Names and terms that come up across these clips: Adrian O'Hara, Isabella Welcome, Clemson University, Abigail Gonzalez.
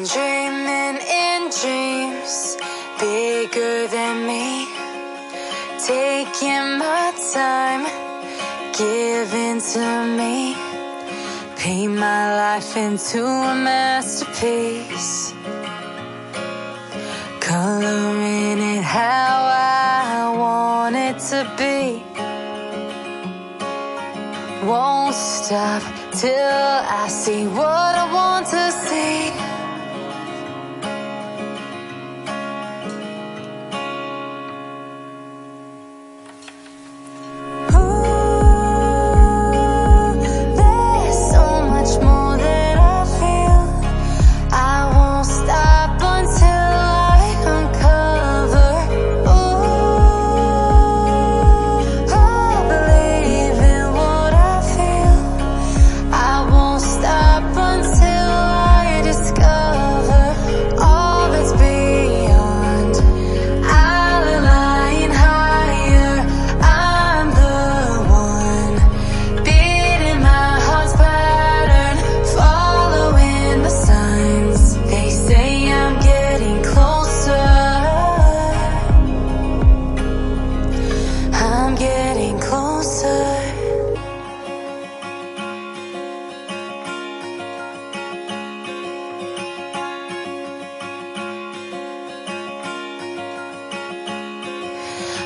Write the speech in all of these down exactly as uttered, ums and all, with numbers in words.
I'm dreaming in dreams bigger than me, taking my time, giving to me, paint my life into a masterpiece, coloring it how I want it to be. Won't stop till I see what I want to see.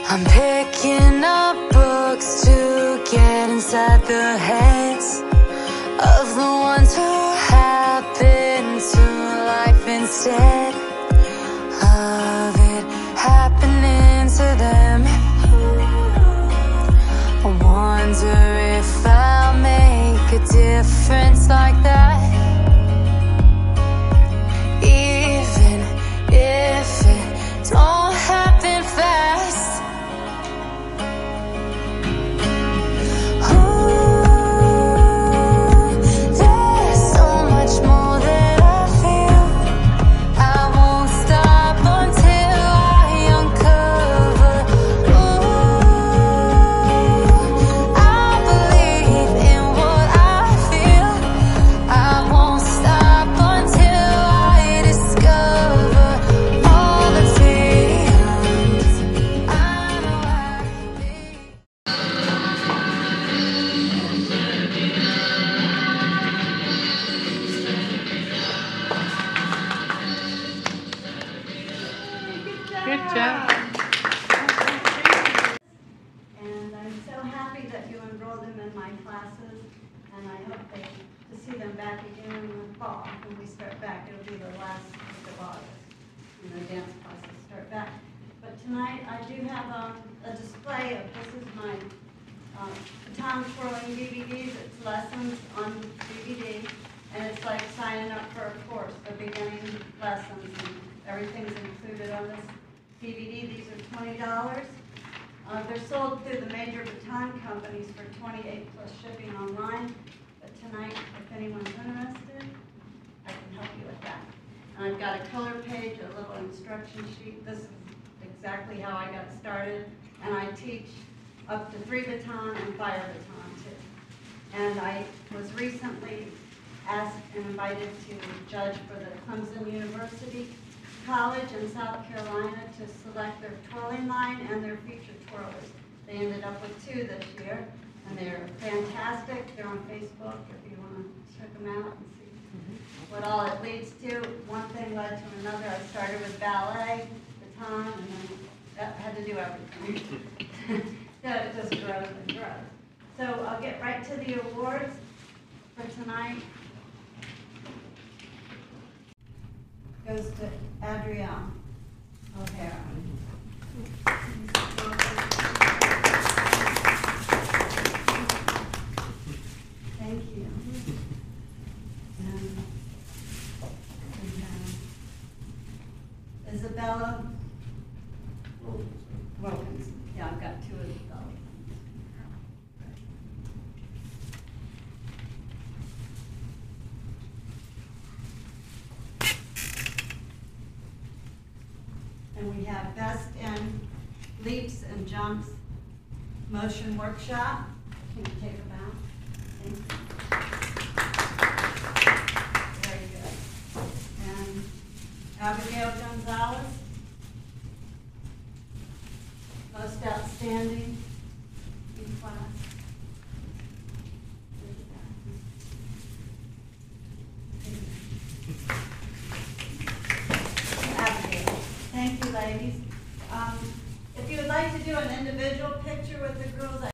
I'm picking up books to get inside the heads of the ones who happen to life instead of it happening to them. I wonder if I'll make a difference like that, even if it don't happen fast. I've got a color page, a little instruction sheet. This is exactly how I got started. And I teach up to three baton and fire baton too. And I was recently asked and invited to judge for the Clemson University College in South Carolina to select their twirling line and their featured twirlers. They ended up with two this year, and they're fantastic. They're on Facebook if you want to check them out and see what all it leads to. One thing led to another. I started with ballet, baton, and then had to do everything. So it just grows and grows. So I'll get right to the awards for tonight. Goes to Adrian O'Hara. Thank you. And we have Isabella Welcome. Yeah, I've got two of Isabella. And we have Best in Leaps and Jumps Motion Workshop. Can you take them out? Thank you. Very good. And Abigail Gonzalez, most outstanding in class. Abigail, thank you, ladies. Um, if you would like to do an individual picture with the girls, I